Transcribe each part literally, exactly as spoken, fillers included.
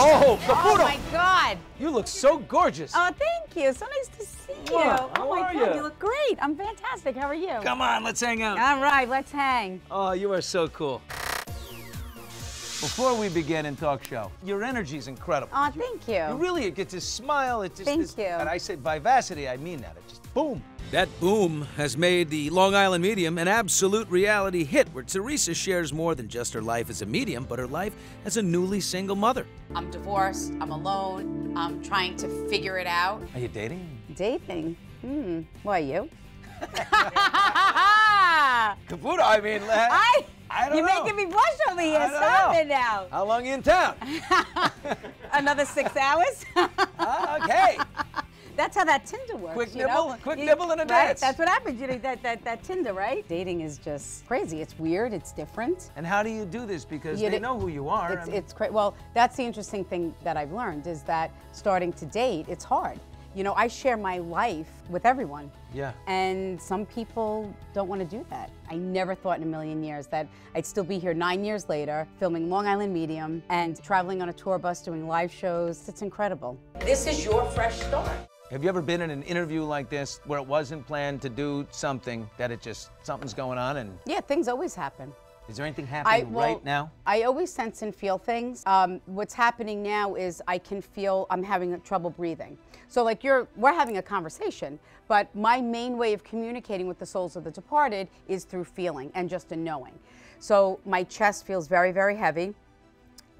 Oh, Caputo! Oh my God! You look so gorgeous. Oh, thank you. So nice to see you. Wow, how oh my are God, you? you look great. I'm fantastic. How are you? Come on, let's hang out. All right, let's hang. Oh, you are so cool. Before we begin in talk show, your energy is incredible. Oh, thank you. You really get to smile. It just, thank this, you. And I say vivacity, I mean that. It just boom. That boom has made the Long Island Medium an absolute reality hit, where Theresa shares more than just her life as a medium, but her life as a newly single mother. I'm divorced. I'm alone. I'm trying to figure it out. Are you dating? Dating? Hmm. Why you? Caputo, I mean. I. I don't You're know. making me blush over here. Stop know. it now. How long are you in town? Another six hours? uh, okay. That's how that Tinder works. Quick you nibble, know? quick you, nibble and a right? dance. That's what happens. You know, that, that, that Tinder, right? Dating is just crazy. It's weird. It's different. And how do you do this? Because you they know who you are. It's, I mean. it's crazy. Well, that's the interesting thing that I've learned, is that starting to date, it's hard. You know, I share my life with everyone. Yeah. And some people don't want to do that. I never thought in a million years that I'd still be here nine years later, filming Long Island Medium and traveling on a tour bus, doing live shows. It's incredible. This is your fresh start. Have you ever been in an interview like this where it wasn't planned to do something, that it just, something's going on and... Yeah, things always happen. Is there anything happening I, well, right now? I always sense and feel things. Um, what's happening now is I can feel I'm having trouble breathing. So like you're, we're having a conversation, but my main way of communicating with the souls of the departed is through feeling and just a knowing. So my chest feels very, very heavy.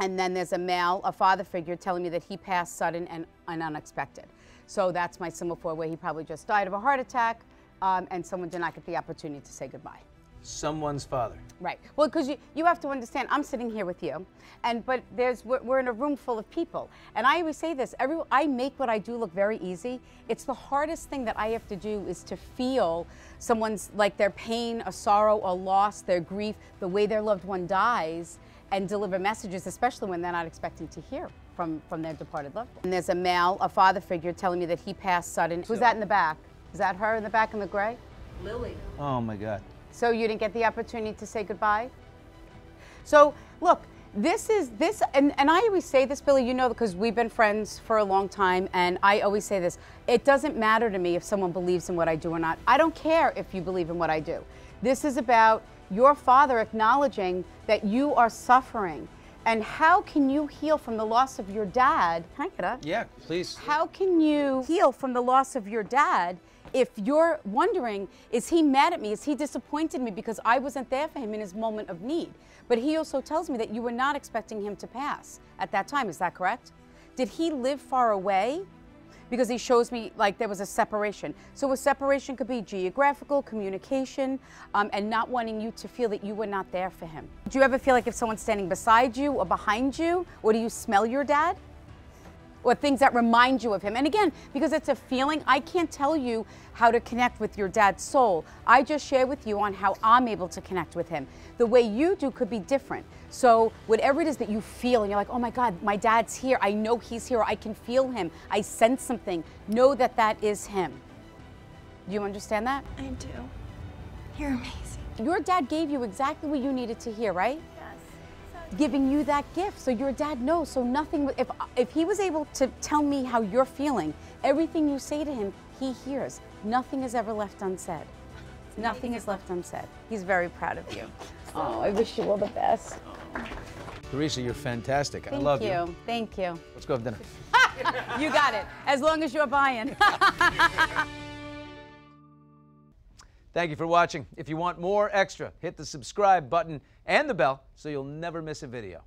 And then there's a male, a father figure, telling me that he passed sudden and, and unexpected. So that's my symbol for where he probably just died of a heart attack, um, and someone did not get the opportunity to say goodbye. Someone's father. Right. Well, because you, you have to understand, I'm sitting here with you, and but there's we're, we're in a room full of people, and I always say this. Every I make what I do look very easy. It's the hardest thing that I have to do, is to feel someone's, like, their pain, a sorrow, a loss, their grief, the way their loved one dies, and deliver messages, especially when they're not expecting to hear from from their departed loved one. And there's a male, a father figure, telling me that he passed sudden. Who's that in the back? Is that her in the back in the gray? Lily. Oh my God. So you didn't get the opportunity to say goodbye? So look, this is this, and, and I always say this, Billy, you know, because we've been friends for a long time, and I always say this, it doesn't matter to me if someone believes in what I do or not. I don't care if you believe in what I do. This is about your father acknowledging that you are suffering. And how can you heal from the loss of your dad? Can I get up? Yeah, please. How can you heal from the loss of your dad if you're wondering, is he mad at me? Is he disappointed me because I wasn't there for him in his moment of need? But he also tells me that you were not expecting him to pass at that time. Is that correct? Did he live far away? Because he shows me, like, there was a separation. So a separation could be geographical, communication, um, and not wanting you to feel that you were not there for him. Do you ever feel like if someone's standing beside you or behind you, or do you smell your dad? Or things that remind you of him. And again, because it's a feeling, I can't tell you how to connect with your dad's soul. I just share with you on how I'm able to connect with him. The way you do could be different. So whatever it is that you feel, and you're like, oh my God, my dad's here, I know he's here, I can feel him, I sense something, know that that is him. Do you understand that? I do. You're amazing. Your dad gave you exactly what you needed to hear, right? Giving you that gift, so your dad knows. So nothing, if if he was able to tell me how you're feeling, everything you say to him, he hears. Nothing is ever left unsaid. Nothing is left unsaid. He's very proud of you. Oh, I wish you all the best. Theresa, you're fantastic. Thank I love you. you. Thank you. Let's go have dinner. You got it, as long as you're buying. Thank you for watching. If you want more Extra, hit the subscribe button and the bell so you'll never miss a video.